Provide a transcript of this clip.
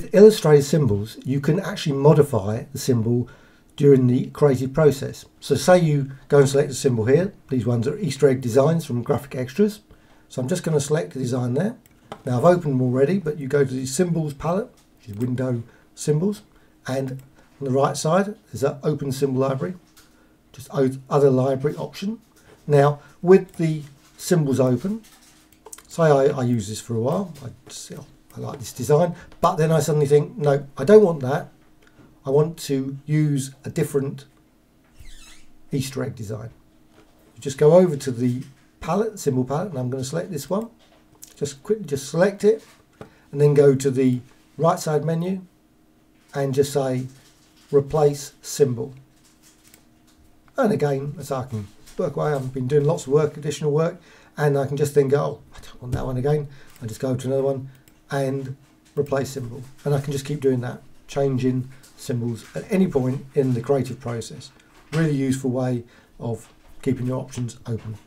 With illustrated symbols, you can actually modify the symbol during the creative process. So say you go and select a symbol here. These ones are Easter egg designs from Graphicxtras. So I'm just going to select a design there. Now I've opened them already, but you go to the symbols palette, which is window symbols, and on the right side there's that open symbol library, just other library option. Now with the symbols open, say I use this for a while, I like this design, but then I suddenly think, no, I don't want that. I want to use a different Easter egg design. You just go over to the palette, symbol palette, and I'm going to select this one. Just quickly select it and then go to the right side menu and just say replace symbol. And again, as I can work away, I've been doing lots of work, additional work, and I can just then go, oh, I don't want that one again. I just go to another one and replace symbol. And I can just keep doing that, changing symbols at any point in the creative process. Really useful way of keeping your options open.